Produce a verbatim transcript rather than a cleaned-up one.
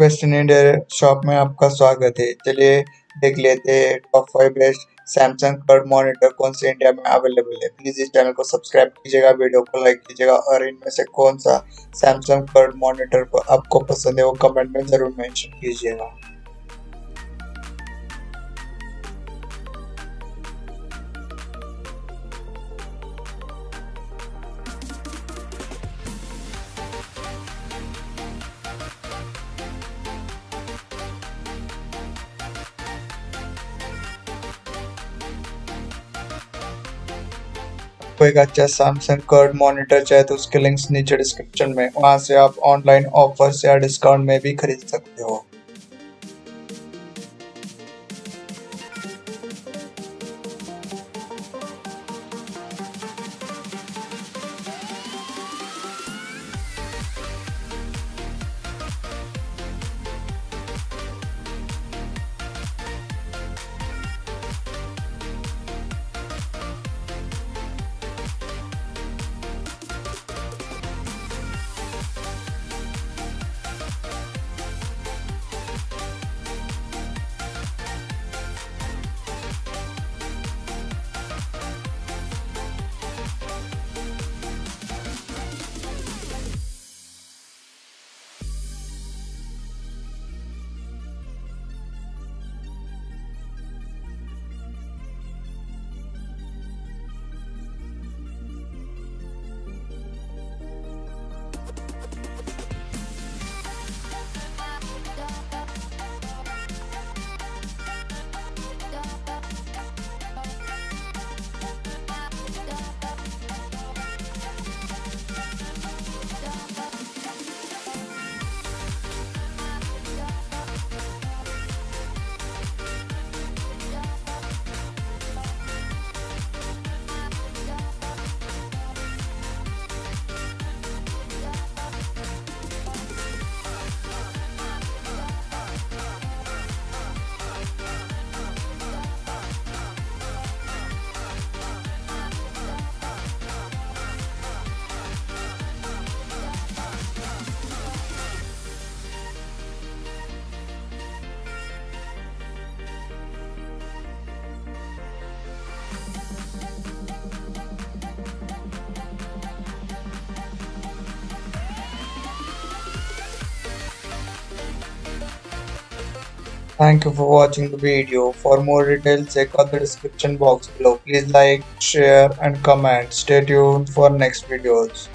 Western India shop में आपका स्वागत है। चलिए देख लेते हैं top five best Samsung curve monitor कौन से इंडिया में अवेलेबल है। प्लीज इस चैनल को सब्सक्राइब कीजिएगा, वीडियो को लाइक कीजिएगा और इनमें से कौन सा सैमसंग कर्व मॉनिटर को आपको पसंद है वो कमेंट में जरूर मेंशन कीजिएगा। एक अच्छा सैमसंग कर्व मॉनिटर चाहे तो उसके लिंक्स नीचे डिस्क्रिप्शन में, वहां से आप ऑनलाइन ऑफर्स या डिस्काउंट में भी खरीद सकते हो। Thank you for watching the video. For more details, check out the description box below. Please like, share and comment. Stay tuned for next videos.